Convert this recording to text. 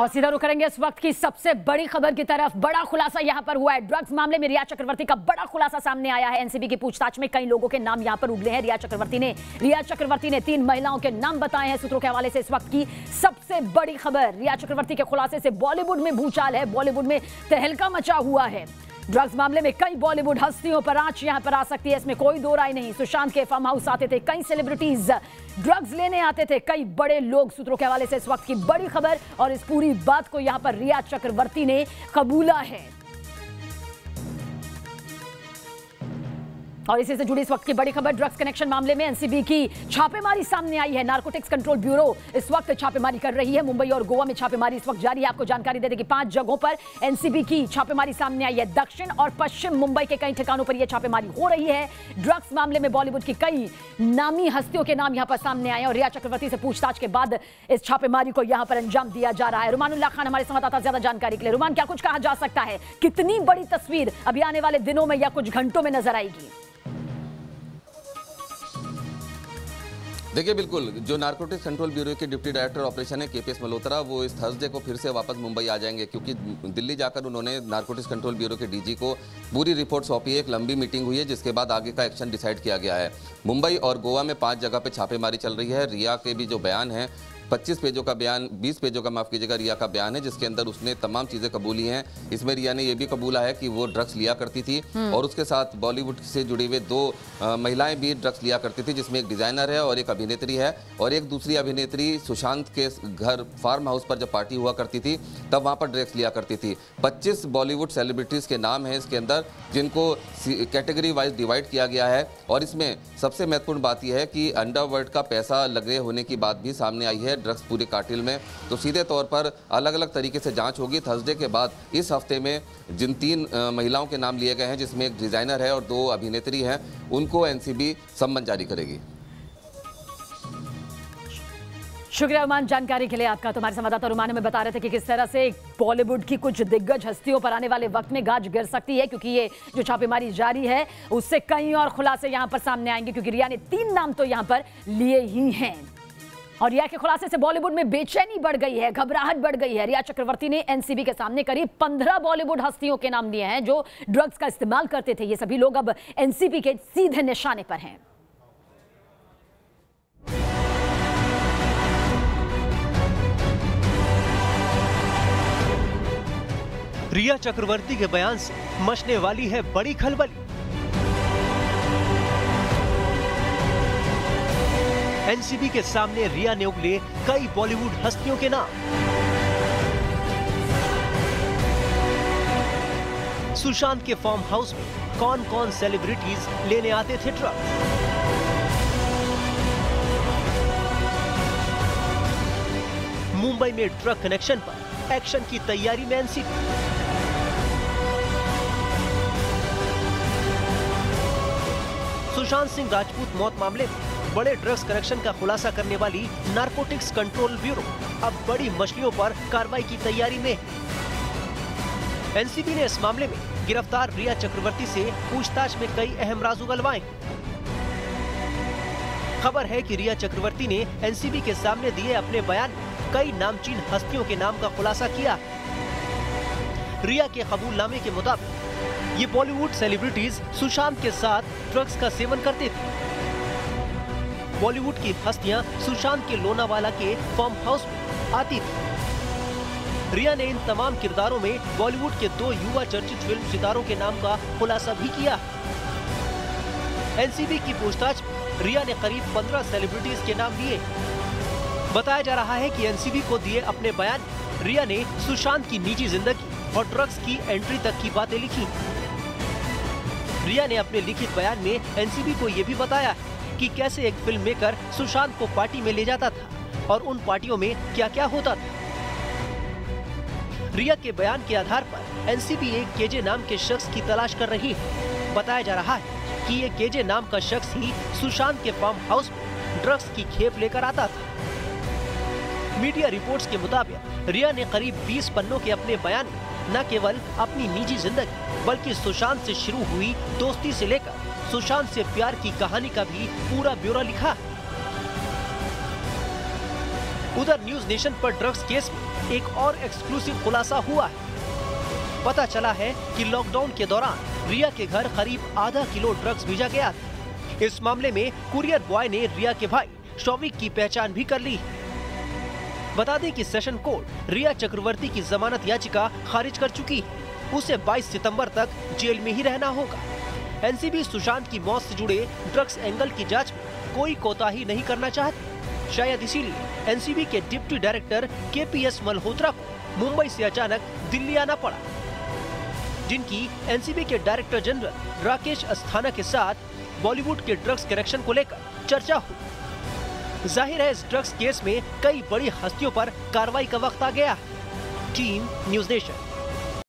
और सीधा रुख करेंगे इस वक्त की सबसे बड़ी खबर की तरफ। बड़ा खुलासा यहां पर हुआ है। ड्रग्स मामले में रिया चक्रवर्ती का बड़ा खुलासा सामने आया है। एनसीबी की पूछताछ में कई लोगों के नाम यहां पर उगले हैं। रिया चक्रवर्ती ने 3 महिलाओं के नाम बताए हैं। सूत्रों के हवाले से इस वक्त की सबसे बड़ी खबर। रिया चक्रवर्ती के खुलासे से बॉलीवुड में भूचाल है, बॉलीवुड में तहलका मचा हुआ है। ड्रग्स मामले में कई बॉलीवुड हस्तियों पर आंच यहां पर आ सकती है, इसमें कोई दो राय नहीं। सुशांत के फार्म हाउस आते थे कई सेलिब्रिटीज, ड्रग्स लेने आते थे कई बड़े लोग। सूत्रों के हवाले से इस वक्त की बड़ी खबर, और इस पूरी बात को यहां पर रिया चक्रवर्ती ने कबूला है। और इसी से जुड़ी इस वक्त की बड़ी खबर, ड्रग्स कनेक्शन मामले में एनसीबी की छापेमारी सामने आई है। नारकोटिक्स कंट्रोल ब्यूरो इस वक्त छापेमारी कर रही है। मुंबई और गोवा में छापेमारी इस वक्त जारी है। आपको जानकारी दे दें कि 5 जगहों पर एनसीबी की छापेमारी सामने आई है। दक्षिण और पश्चिम मुंबई के कई ठिकानों पर यह छापेमारी हो रही है। ड्रग्स मामले में बॉलीवुड की कई नामी हस्तियों के नाम यहाँ पर सामने आए हैं, और रिया चक्रवर्ती से पूछताछ के बाद इस छापेमारी को यहाँ पर अंजाम दिया जा रहा है। रुमानुल्लाह खान हमारे संवाददाता, ज्यादा जानकारी के लिए। रुमान, क्या कुछ कहा जा सकता है, कितनी बड़ी तस्वीर अभी आने वाले दिनों में या कुछ घंटों में नजर आएगी? देखिए, बिल्कुल जो नारकोटिक्स कंट्रोल ब्यूरो के डिप्टी डायरेक्टर ऑपरेशन है केपीएस मल्होत्रा, वो इस थर्सडे को फिर से वापस मुंबई आ जाएंगे, क्योंकि दिल्ली जाकर उन्होंने नारकोटिक्स कंट्रोल ब्यूरो के डीजी को पूरी रिपोर्ट सौंपी है। एक लंबी मीटिंग हुई है, जिसके बाद आगे का एक्शन डिसाइड किया गया है। मुंबई और गोवा में 5 जगह पर छापेमारी चल रही है। रिया के भी जो बयान है, 25 पेजों का बयान, 20 पेजों का माफ़ कीजिएगा रिया का बयान है, जिसके अंदर उसने तमाम चीज़ें कबूली हैं। इसमें रिया ने यह भी कबूला है कि वो ड्रग्स लिया करती थी, और उसके साथ बॉलीवुड से जुड़ी हुई 2 महिलाएं भी ड्रग्स लिया करती थी, जिसमें एक डिज़ाइनर है और एक अभिनेत्री है। और एक दूसरी अभिनेत्री सुशांत के घर फार्म हाउस पर जब पार्टी हुआ करती थी, तब वहाँ पर ड्रग्स लिया करती थी। 25 बॉलीवुड सेलिब्रिटीज़ के नाम हैं इसके अंदर, जिनको कैटेगरी वाइज डिवाइड किया गया है। और इसमें सबसे महत्वपूर्ण बात यह है कि अंडरवर्ल्ड का पैसा लगे होने की बात भी सामने आई है ड्रग्स पूरे कार्टेल में। तो सीधे तौर पर अलग अलग तरीके से जांच होगी। थर्सडे के बाद इस हफ्ते में जिन 3 महिलाओं के नाम लिए गए हैं, जिसमें एक डिजाइनर है और 2 अभिनेत्री हैं, उनको एनसीबी सम्मन जारी करेगी। शुक्रिया रुमान जानकारी के लिए आपका। तो हमारे संवाददाता रुमान हमें बता रहे थे कि किस तरह से बॉलीवुड की कुछ दिग्गज हस्तियों पर आने वाले वक्त में गाज गिर सकती है, क्योंकि ये जो छापेमारी जारी है उससे कई और खुलासे यहाँ पर सामने आएंगे, क्योंकि रिया ने 3 नाम तो यहाँ पर लिए ही हैं। और रिया के खुलासे से बॉलीवुड में बेचैनी बढ़ गई है, घबराहट बढ़ गई है। रिया चक्रवर्ती ने एनसीबी के सामने करीब 15 बॉलीवुड हस्तियों के नाम लिए हैं जो ड्रग्स का इस्तेमाल करते थे। ये सभी लोग अब एनसीबी के सीधे निशाने पर हैं। रिया चक्रवर्ती के बयान से मचने वाली है बड़ी खलबली। एनसीबी के सामने रिया ने उगले कई बॉलीवुड हस्तियों के नाम। सुशांत के फार्म हाउस में कौन कौन सेलिब्रिटीज लेने आते थे ड्रग्स। मुंबई में ड्रग कनेक्शन पर एक्शन की तैयारी में एनसीबी। सुशांत सिंह राजपूत मौत मामले में बड़े ड्रग्स कनेक्शन का खुलासा करने वाली नारकोटिक्स कंट्रोल ब्यूरो अब बड़ी मछलियों पर कार्रवाई की तैयारी में है। एनसीबी ने इस मामले में गिरफ्तार रिया चक्रवर्ती से पूछताछ में कई अहम राज उगलवाए। खबर है कि रिया चक्रवर्ती ने एनसीबी के सामने दिए अपने बयान में कई नामचीन हस्तियों के नाम का खुलासा किया। रिया के कबूलनामे के मुताबिक ये बॉलीवुड सेलिब्रिटीज सुशांत के साथ ड्रग्स का सेवन करते थे। बॉलीवुड की हस्तियां सुशांत के लोनावाला के फार्म हाउस में आती थी। रिया ने इन तमाम किरदारों में बॉलीवुड के 2 युवा चर्चित फिल्म सितारों के नाम का खुलासा भी किया। एनसीबी की पूछताछ में रिया ने करीब 15 सेलिब्रिटीज के नाम लिए। बताया जा रहा है कि एनसीबी को दिए अपने बयान रिया ने सुशांत की निजी जिंदगी और ड्रग्स की एंट्री तक की बातें लिखी। रिया ने अपने लिखित बयान में एनसीबी को यह भी बताया कि कैसे एक फिल्म मेकर सुशांत को पार्टी में ले जाता था और उन पार्टियों में क्या-क्या होता था। रिया के बयान के आधार पर एनसीबी एक केजे नाम के शख्स की तलाश कर रही है। बताया जा रहा है कि ये केजे नाम का शख्स ही सुशांत के फार्म हाउस में ड्रग्स की खेप लेकर आता था। मीडिया रिपोर्ट्स के मुताबिक रिया ने करीब 20 पन्नों के अपने बयान में न केवल अपनी निजी जिंदगी बल्कि सुशांत से शुरू हुई दोस्ती से लेकर सुशांत से प्यार की कहानी का भी पूरा ब्यौरा लिखा। उधर न्यूज नेशन पर ड्रग्स केस में एक और एक्सक्लूसिव खुलासा हुआ है। पता चला है कि लॉकडाउन के दौरान रिया के घर करीब आधा किलो ड्रग्स भेजा गया था। इस मामले में कुरियर बॉय ने रिया के भाई शोविक की पहचान भी कर ली है। बता दें कि सेशन कोर्ट रिया चक्रवर्ती की जमानत याचिका खारिज कर चुकी है। उसे 22 सितंबर तक जेल में ही रहना होगा। एनसीबी सुशांत की मौत से जुड़े ड्रग्स एंगल की जांच में कोई कोताही नहीं करना चाहती। शायद इसीलिए एनसीबी के डिप्टी डायरेक्टर केपीएस मल्होत्रा को मुंबई से अचानक दिल्ली आना पड़ा, जिनकी एनसीबी के डायरेक्टर जनरल राकेश अस्थाना के साथ बॉलीवुड के ड्रग्स कनेक्शन को लेकर चर्चा हुई। जाहिर है इस ड्रग्स केस में कई बड़ी हस्तियों पर कार्रवाई का वक्त आ गया। Team news nation.